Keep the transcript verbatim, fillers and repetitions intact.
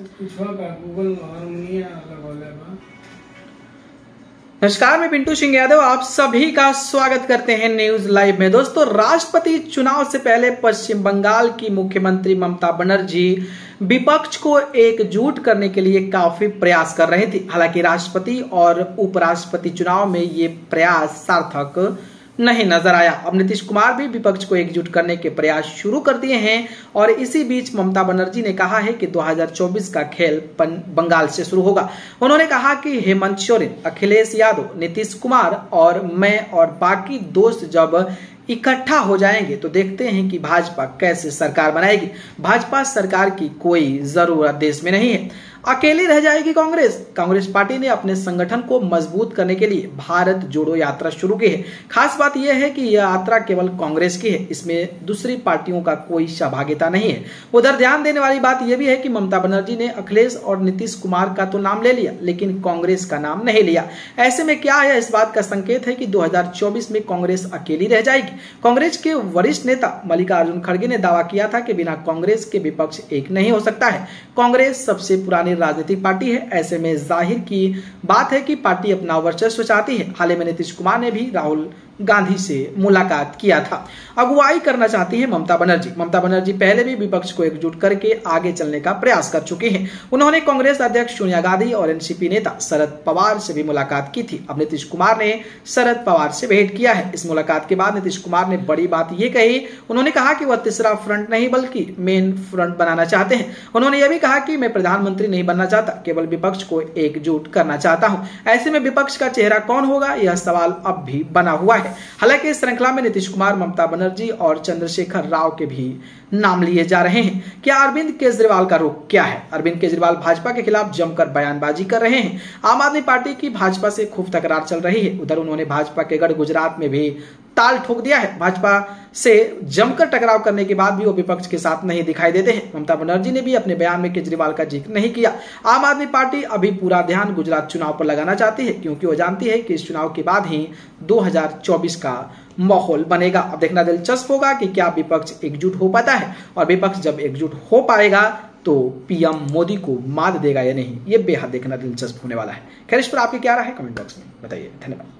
नमस्कार, मैं पिंटू सिंह यादव आप सभी का स्वागत करते हैं न्यूज लाइव में। दोस्तों, राष्ट्रपति चुनाव से पहले पश्चिम बंगाल की मुख्यमंत्री ममता बनर्जी विपक्ष को एकजुट करने के लिए काफी प्रयास कर रही थी। हालांकि राष्ट्रपति और उपराष्ट्रपति चुनाव में ये प्रयास सार्थक नहीं नजर आया। अब नीतीश कुमार भी विपक्ष को एकजुट करने के प्रयास शुरू कर दिए हैं और इसी बीच ममता बनर्जी ने कहा है कि दो हज़ार चौबीस का खेल बंगाल से शुरू होगा। उन्होंने कहा कि हेमंत सोरेन, अखिलेश यादव, नीतीश कुमार और मैं और बाकी दोस्त जब इकट्ठा हो जाएंगे तो देखते हैं कि भाजपा कैसे सरकार बनाएगी। भाजपा सरकार की कोई जरूरत देश में नहीं है, अकेले रह जाएगी कांग्रेस। कांग्रेस पार्टी ने अपने संगठन को मजबूत करने के लिए भारत जोड़ो यात्रा शुरू की है। खास बात यह है कि यह यात्रा केवल कांग्रेस की है, इसमें दूसरी पार्टियों का कोई सहभागिता नहीं है। उधर ध्यान देने वाली बात यह भी है कि ममता बनर्जी ने अखिलेश और नीतीश कुमार का तो नाम ले लिया लेकिन कांग्रेस का नाम नहीं लिया। ऐसे में क्या है, इस बात का संकेत है कि दो हजार चौबीस में कांग्रेस अकेली रह जाएगी। कांग्रेस के वरिष्ठ नेता मल्लिकार्जुन खड़गे ने दावा किया था कि बिना कांग्रेस के विपक्ष एक नहीं हो सकता है। कांग्रेस सबसे पुरानी राजनीतिक पार्टी है, ऐसे में जाहिर की बात है कि पार्टी अपना वर्चस्व चाहती है। हाल ही में नीतीश कुमार ने भी राहुल गांधी से मुलाकात किया था। अगुवाई करना चाहती है ममता बनर्जी। ममता बनर्जी पहले भी विपक्ष को एकजुट करके आगे चलने का प्रयास कर चुकी हैं। उन्होंने कांग्रेस अध्यक्ष सोनिया गांधी और एनसीपी नेता शरद पवार से भी मुलाकात की थी। अब नीतीश कुमार ने शरद पवार से भेंट किया है। इस मुलाकात के बाद नीतीश कुमार ने बड़ी बात यह कही। उन्होंने कहा कि वह तीसरा फ्रंट नहीं बल्कि मेन फ्रंट बनाना चाहते हैं। उन्होंने यह भी कहा कि मैं प्रधानमंत्री नहीं बनना चाहता, केवल विपक्ष को एकजुट करना चाहता हूँ। ऐसे में विपक्ष का चेहरा कौन होगा, यह सवाल अब भी बना हुआ है। हालांकि इस श्रृंखला में नीतीश कुमार, ममता बनर्जी और चंद्रशेखर राव के भी नाम लिए जा रहे हैं। क्या अरविंद केजरीवाल का रुख क्या है? अरविंद केजरीवाल भाजपा के खिलाफ जमकर बयानबाजी कर रहे हैं। आम आदमी पार्टी की भाजपा से खूब तकरार चल रही है। उधर उन्होंने भाजपा के गढ़ गुजरात में भी ताल ठोक दिया है। भाजपा से जमकर टकराव करने के बाद भी वो विपक्ष के साथ नहीं दिखाई देते हैं। ममता बनर्जी ने भी अपने बयान में केजरीवाल का जिक्र नहीं किया। आम आदमी पार्टी अभी पूरा ध्यान गुजरात चुनाव पर लगाना चाहती है क्योंकि वो जानती है कि इस चुनाव के बाद ही दो हज़ार चौबीस का माहौल बनेगा। अब देखना दिलचस्प होगा कि क्या विपक्ष एकजुट हो पाता है और विपक्ष जब एकजुट हो पाएगा तो पीएम मोदी को मात देगा या नहीं, ये बेहद देखना दिलचस्प होने वाला है। खैर, इस पर आपकी क्या राय है कमेंट बॉक्स में बताइए। धन्यवाद।